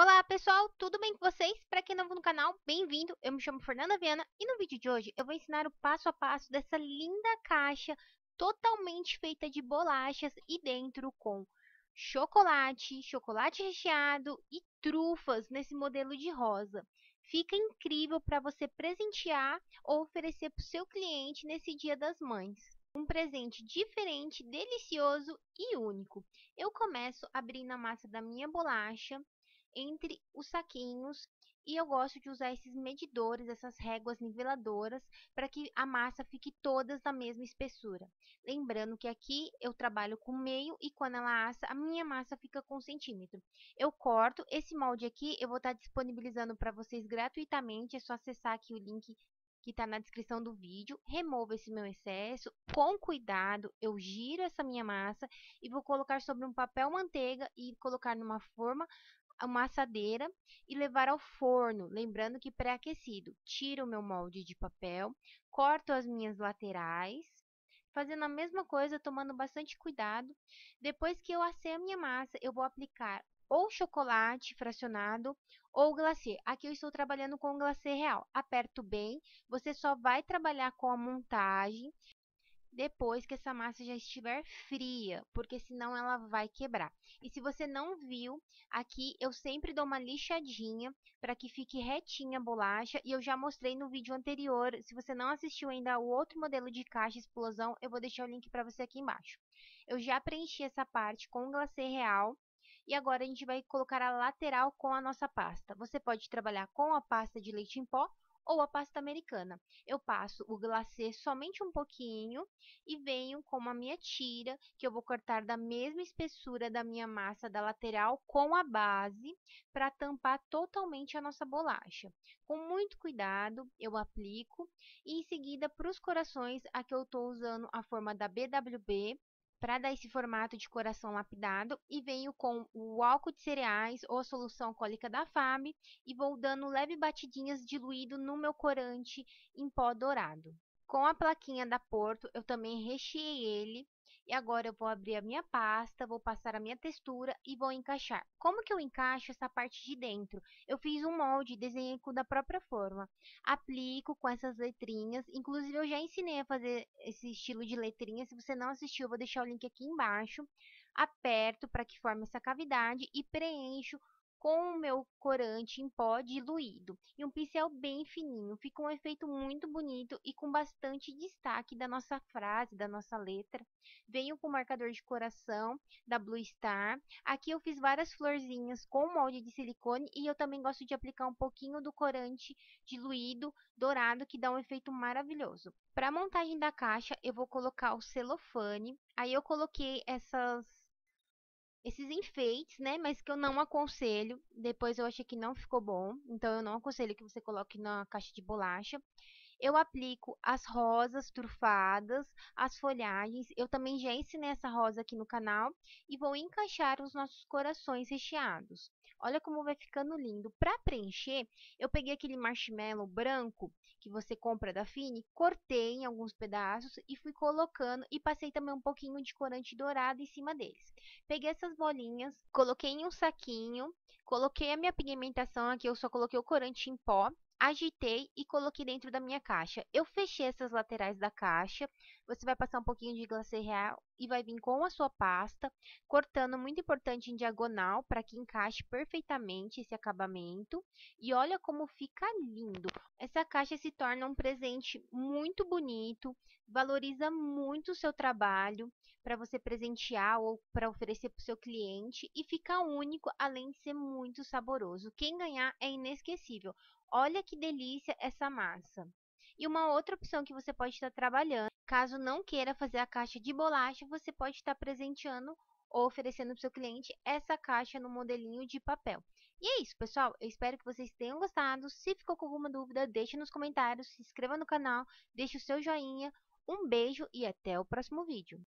Olá pessoal, tudo bem com vocês? Para quem é novo no canal, bem-vindo! Eu me chamo Fernanda Viana e no vídeo de hoje eu vou ensinar o passo a passo dessa linda caixa totalmente feita de bolachas e dentro com chocolate, chocolate recheado e trufas nesse modelo de rosa. Fica incrível para você presentear ou oferecer para o seu cliente nesse Dia das Mães. Um presente diferente, delicioso e único. Eu começo abrindo a massa da minha bolacha entre os saquinhos e eu gosto de usar esses medidores, essas réguas niveladoras, para que a massa fique todas da mesma espessura. Lembrando que aqui eu trabalho com meio e quando ela assa, a minha massa fica com 1 cm. Eu corto esse molde aqui, eu vou estar disponibilizando para vocês gratuitamente, é só acessar aqui o link que está na descrição do vídeo. Removo esse meu excesso, com cuidado eu giro essa minha massa e vou colocar sobre um papel manteiga e colocar numa forma, uma assadeira e levar ao forno, lembrando que pré-aquecido. Tiro o meu molde de papel, corto as minhas laterais, fazendo a mesma coisa, tomando bastante cuidado. Depois que eu assei a minha massa, eu vou aplicar ou chocolate fracionado ou glacê. Aqui eu estou trabalhando com glacê real. Aperto bem, você só vai trabalhar com a montagem depois que essa massa já estiver fria, porque senão ela vai quebrar. E se você não viu, aqui eu sempre dou uma lixadinha para que fique retinha a bolacha e eu já mostrei no vídeo anterior. Se você não assistiu ainda o outro modelo de caixa explosão, eu vou deixar o link para você aqui embaixo. Eu já preenchi essa parte com glacê real. E agora a gente vai colocar a lateral com a nossa pasta. Você pode trabalhar com a pasta de leite em pó ou a pasta americana. Eu passo o glacê somente um pouquinho e venho com a minha tira, que eu vou cortar da mesma espessura da minha massa da lateral com a base, para tampar totalmente a nossa bolacha. Com muito cuidado, eu aplico. E em seguida, para os corações, aqui eu estou usando a forma da BWB, para dar esse formato de coração lapidado, e venho com o álcool de cereais ou a solução alcoólica da FAB e vou dando leve batidinhas diluído no meu corante em pó dourado. Com a plaquinha da Porto, eu também recheei ele e agora eu vou abrir a minha pasta, vou passar a minha textura e vou encaixar. Como que eu encaixo essa parte de dentro? Eu fiz um molde e desenhei com da própria forma. Aplico com essas letrinhas, inclusive eu já ensinei a fazer esse estilo de letrinha. Se você não assistiu, eu vou deixar o link aqui embaixo. Aperto para que forme essa cavidade e preencho com o meu corante em pó diluído e um pincel bem fininho. Fica um efeito muito bonito e com bastante destaque da nossa frase, da nossa letra. Venho com o marcador de coração da Blue Star. Aqui eu fiz várias florzinhas com molde de silicone e eu também gosto de aplicar um pouquinho do corante diluído dourado, que dá um efeito maravilhoso. Para a montagem da caixa, eu vou colocar o celofane. Aí eu coloquei esses enfeites, né, mas que eu não aconselho, depois eu achei que não ficou bom, então eu não aconselho que você coloque na caixa de bolacha. Eu aplico as rosas trufadas, as folhagens, eu também já ensinei essa rosa aqui no canal, e vou encaixar os nossos corações recheados. Olha como vai ficando lindo. Para preencher, eu peguei aquele marshmallow branco que você compra da Fini, cortei em alguns pedaços e fui colocando e passei também um pouquinho de corante dourado em cima deles. Peguei essas bolinhas, coloquei em um saquinho, coloquei a minha pigmentação aqui, eu só coloquei o corante em pó, agitei e coloquei dentro da minha caixa. Eu fechei essas laterais da caixa, você vai passar um pouquinho de glacê real e vai vir com a sua pasta, cortando, muito importante, em diagonal, para que encaixe perfeitamente esse acabamento. E olha como fica lindo! Essa caixa se torna um presente muito bonito, valoriza muito o seu trabalho, para você presentear ou para oferecer para o seu cliente, e fica único, além de ser muito saboroso. Quem ganhar é inesquecível. Olha que delícia essa massa! E uma outra opção que você pode estar trabalhando, caso não queira fazer a caixa de bolacha, você pode estar presenteando ou oferecendo para o seu cliente essa caixa no modelinho de papel. E é isso, pessoal. Eu espero que vocês tenham gostado. Se ficou com alguma dúvida, deixe nos comentários, se inscreva no canal, deixe o seu joinha. Um beijo e até o próximo vídeo.